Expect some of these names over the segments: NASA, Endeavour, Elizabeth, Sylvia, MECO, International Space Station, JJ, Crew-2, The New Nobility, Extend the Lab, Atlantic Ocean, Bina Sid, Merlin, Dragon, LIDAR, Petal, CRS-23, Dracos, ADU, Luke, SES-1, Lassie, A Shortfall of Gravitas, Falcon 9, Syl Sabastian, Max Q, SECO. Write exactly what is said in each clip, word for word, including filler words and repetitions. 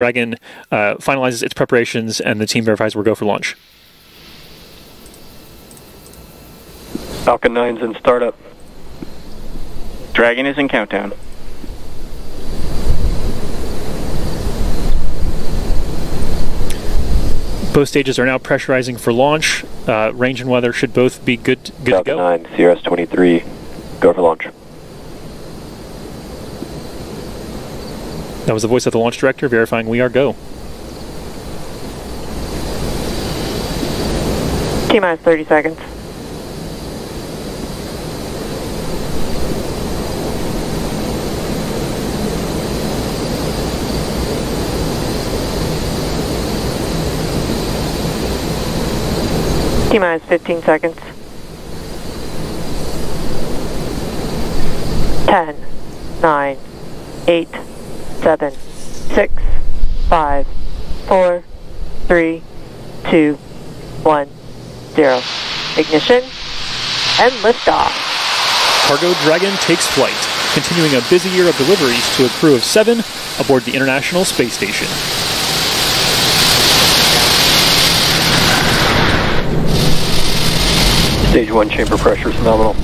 Dragon uh, finalizes its preparations and the team verifies we're go for launch. Falcon nine's in startup. Dragon is in countdown. Both stages are now pressurizing for launch. Uh, range and weather should both be good, good Falcon to go. Falcon nine, C R S twenty-three, go for launch. That was the voice of the launch director verifying we are go. T minus thirty seconds. T minus fifteen seconds. Ten, nine, eight. Seven, six, five, four, three, two, one, zero. Ignition and liftoff. Cargo Dragon takes flight, continuing a busy year of deliveries to a crew of seven aboard the International Space Station. Stage one chamber pressure is nominal.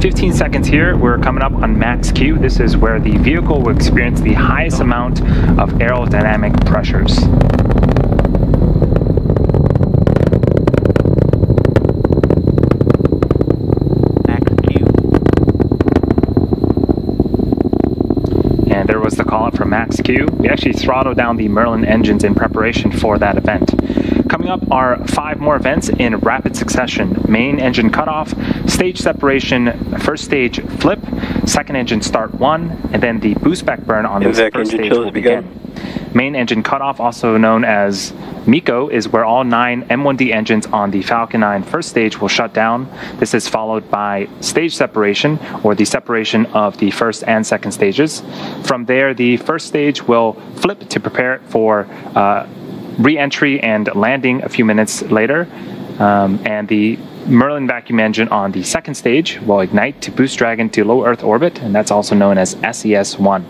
fifteen seconds here, we're coming up on max Q. This is where the vehicle will experience the highest amount of aerodynamic pressures. Max Q. And there was the call out for max Q. We actually throttled down the Merlin engines in preparation for that event. Coming up are five more events in rapid succession: main engine cutoff, stage separation, first stage flip, second engine start one, and then the boost back burn on this first stage will begin. Main engine cutoff, also known as MECO, is where all nine M one D engines on the Falcon nine first stage will shut down. This is followed by stage separation, or the separation of the first and second stages. From there, the first stage will flip to prepare for uh, re-entry and landing a few minutes later, um, and the Merlin vacuum engine on the second stage will ignite to boost Dragon to low Earth orbit, and that's also known as S E S one.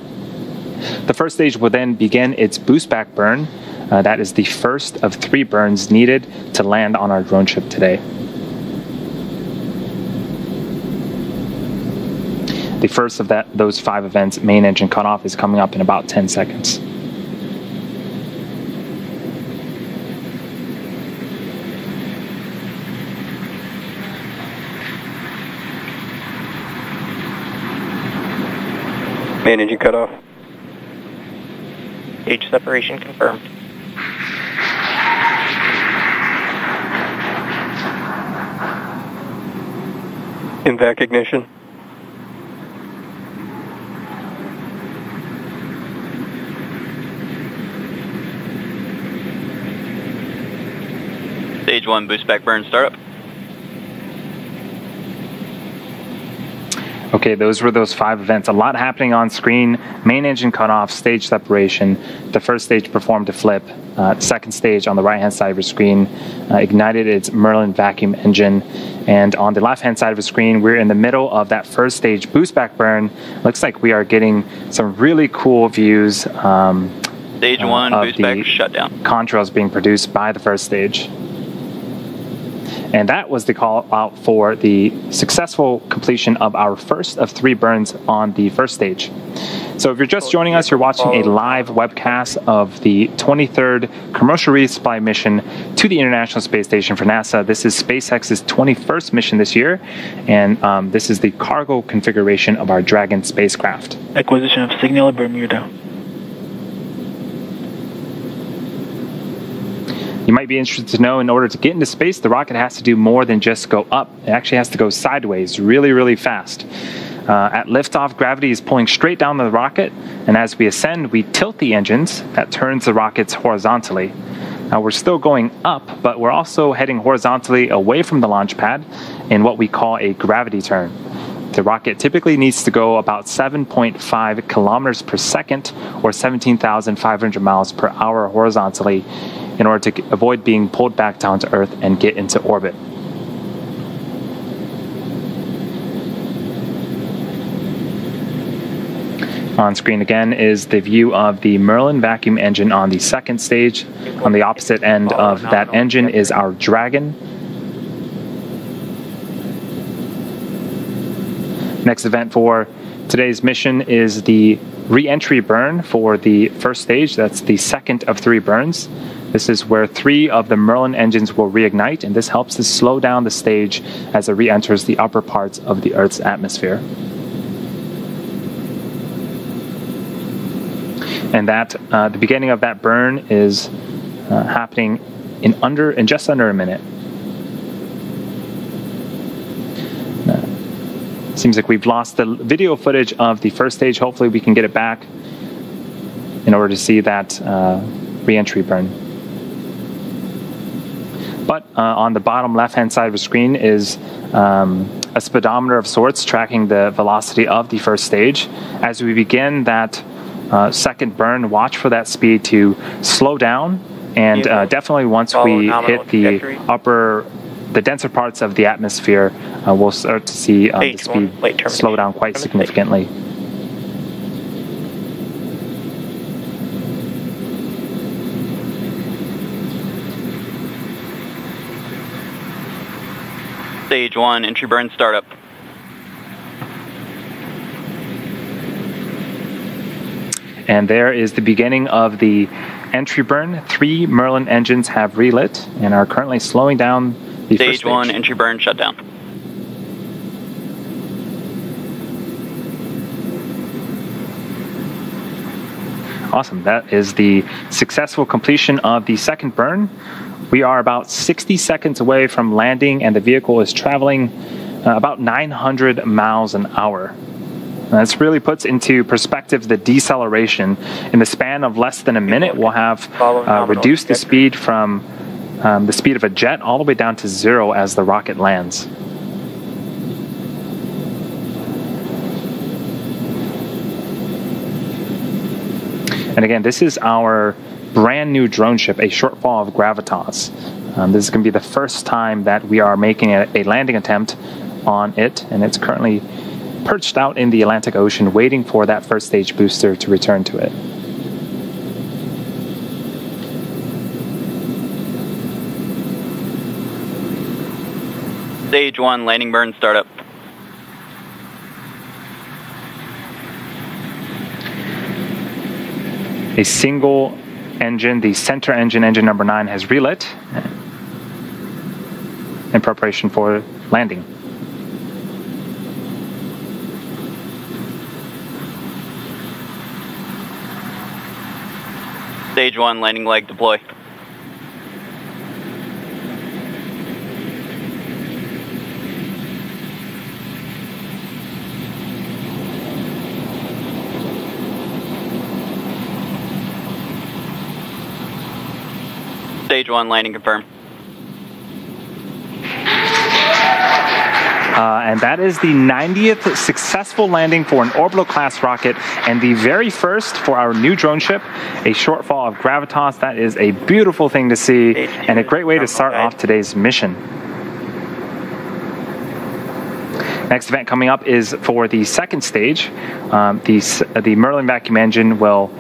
The first stage will then begin its boost back burn. Uh, that is the first of three burns needed to land on our drone ship today. The first of that, those five events, main engine cutoff, is coming up in about ten seconds. Main engine cutoff. Stage separation confirmed. Invac ignition. Stage one boost back burn startup. Okay, those were those five events. A lot happening on screen. Main engine cutoff, stage separation. The first stage performed a flip. Uh, the second stage on the right-hand side of your screen uh, ignited its Merlin vacuum engine. And on the left-hand side of the screen, we're in the middle of that first stage boost back burn. Looks like we are getting some really cool views. Um, stage one, uh, boost back shutdown. Contrails being produced by the first stage. And that was the call out for the successful completion of our first of three burns on the first stage. So if you're just joining us, you're watching a live webcast of the twenty-third commercial resupply mission to the International Space Station for NASA. This is SpaceX's twenty-first mission this year, and um, this is the cargo configuration of our Dragon spacecraft. Acquisition of signal Bermuda. You might be interested to know in order to get into space, the rocket has to do more than just go up. It actually has to go sideways really, really fast. Uh, at liftoff, gravity is pulling straight down the rocket, and as we ascend, we tilt the engines. That turns the rockets horizontally. Now, we're still going up, but we're also heading horizontally away from the launch pad in what we call a gravity turn. The rocket typically needs to go about seven point five kilometers per second, or seventeen thousand five hundred miles per hour horizontally, in order to avoid being pulled back down to Earth and get into orbit. On screen again is the view of the Merlin vacuum engine on the second stage. On the opposite end of that engine is our Dragon. Next event for today's mission is the re-entry burn for the first stage. That's the second of three burns. This is where three of the Merlin engines will reignite, and this helps to slow down the stage as it re-enters the upper parts of the Earth's atmosphere. And that uh, the beginning of that burn is uh, happening in under in just under a minute. Uh, seems like we've lost the video footage of the first stage. Hopefully, we can get it back in order to see that uh, re-entry burn. But uh, on the bottom left-hand side of the screen is um, a speedometer of sorts tracking the velocity of the first stage. As we begin that Uh, second burn, watch for that speed to slow down, and uh, definitely once we hit the upper, the denser parts of the atmosphere, uh, we'll start to see uh, the speed slow down quite significantly. Stage one, entry burn startup. And there is the beginning of the entry burn. Three Merlin engines have relit and are currently slowing down the first stage. Stage one, entry burn, shutdown. Awesome. That is the successful completion of the second burn. We are about sixty seconds away from landing, and the vehicle is traveling uh, about nine hundred miles an hour. Now, this really puts into perspective the deceleration. In the span of less than a minute, we'll have uh, reduced the speed from um, the speed of a jet all the way down to zero as the rocket lands. And again, this is our brand new drone ship, A Shortfall of Gravitas. Um, this is going to be the first time that we are making a, a landing attempt on it, and it's currently perched out in the Atlantic Ocean, waiting for that first stage booster to return to it. Stage one, landing burn startup. A single engine, the center engine, engine number nine, has relit in preparation for landing. Stage one, landing leg deploy. Stage one, landing confirmed. Uh, and that is the ninetieth successful landing for an orbital-class rocket, and the very first for our new drone ship, A Shortfall of Gravitas. That is a beautiful thing to see, and a great way to start off today's mission. Next event coming up is for the second stage. Um, the, the Merlin vacuum engine will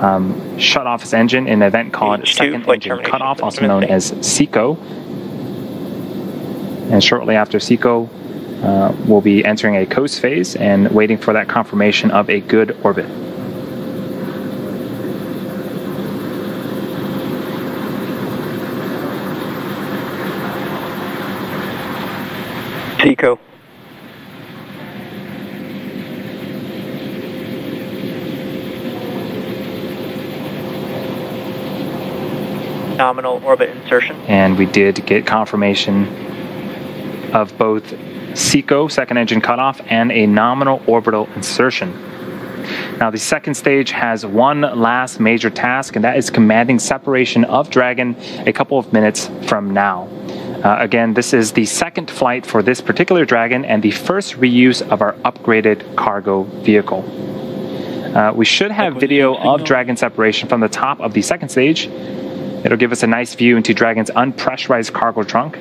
um, shut off its engine in an event called Second Engine Cutoff, also known as SECO. And shortly after SECO, Uh, we'll be entering a coast phase and waiting for that confirmation of a good orbit. SECO. nominal orbit insertion. And we did get confirmation of both SECO, second engine cutoff, and a nominal orbital insertion. Now the second stage has one last major task, and that is commanding separation of Dragon a couple of minutes from now. Uh, again, this is the second flight for this particular Dragon and the first reuse of our upgraded cargo vehicle. Uh, we should have video of Dragon separation from the top of the second stage. It'll give us a nice view into Dragon's unpressurized cargo trunk.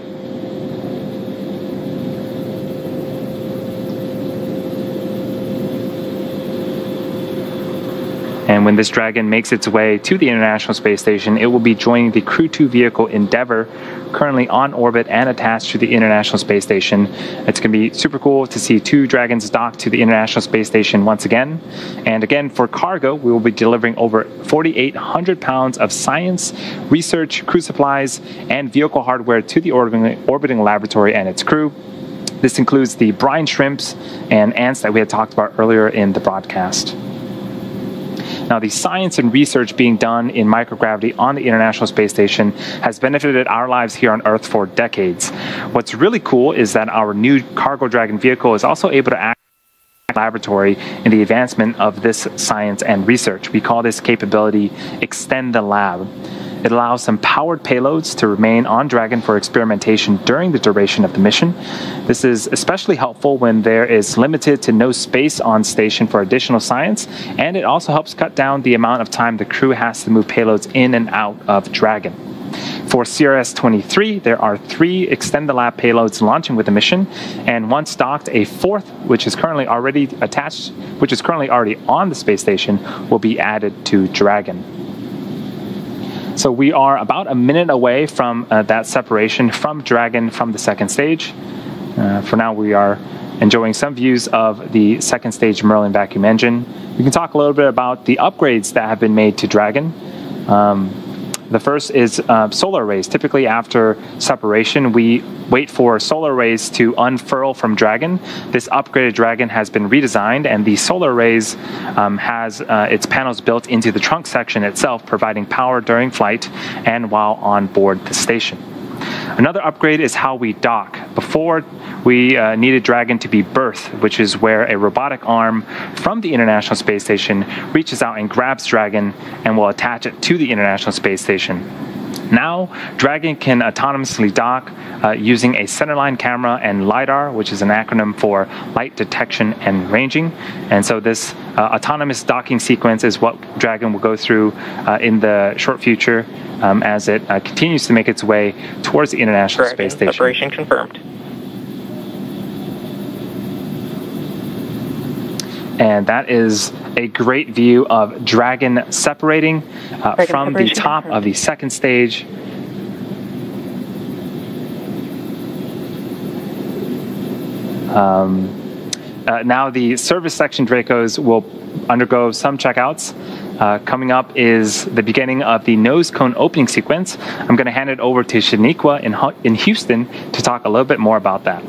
And when this Dragon makes its way to the International Space Station, it will be joining the Crew two vehicle Endeavour, currently on orbit and attached to the International Space Station. It's going to be super cool to see two Dragons docked to the International Space Station once again. And again, for cargo, we will be delivering over forty-eight hundred pounds of science, research, crew supplies, and vehicle hardware to the orbiting laboratory and its crew. This includes the brine shrimps and ants that we had talked about earlier in the broadcast. Now, the science and research being done in microgravity on the International Space Station has benefited our lives here on Earth for decades. What's really cool is that our new Cargo Dragon vehicle is also able to act as a laboratory in the advancement of this science and research. We call this capability Extend the Lab. It allows some powered payloads to remain on Dragon for experimentation during the duration of the mission. This is especially helpful when there is limited to no space on station for additional science, and it also helps cut down the amount of time the crew has to move payloads in and out of Dragon. For C R S twenty-three, there are three Extend the Lab payloads launching with the mission, and once docked, a fourth, which is currently already attached, which is currently already on the space station, will be added to Dragon. So we are about a minute away from uh, that separation from Dragon from the second stage. Uh, for now, we are enjoying some views of the second stage Merlin vacuum engine. We can talk a little bit about the upgrades that have been made to Dragon. Um, the first is uh, solar arrays. Typically after separation, we wait for solar arrays to unfurl from Dragon. This upgraded Dragon has been redesigned, and the solar arrays um, has uh, its panels built into the trunk section itself, providing power during flight and while on board the station. Another upgrade is how we dock. Before, we uh, needed Dragon to be berthed, which is where a robotic arm from the International Space Station reaches out and grabs Dragon and will attach it to the International Space Station. Now, Dragon can autonomously dock uh, using a centerline camera and LIDAR, which is an acronym for Light Detection and Ranging. And so this uh, autonomous docking sequence is what Dragon will go through uh, in the short future um, as it uh, continues to make its way towards the International Space Station. Separation confirmed. And that is a great view of Dragon separating uh, Dragon from the top of the second stage. Um, uh, now the service section Dracos will undergo some checkouts. Uh, coming up is the beginning of the nose cone opening sequence. I'm going to hand it over to Shaniqua in, in Houston to talk a little bit more about that.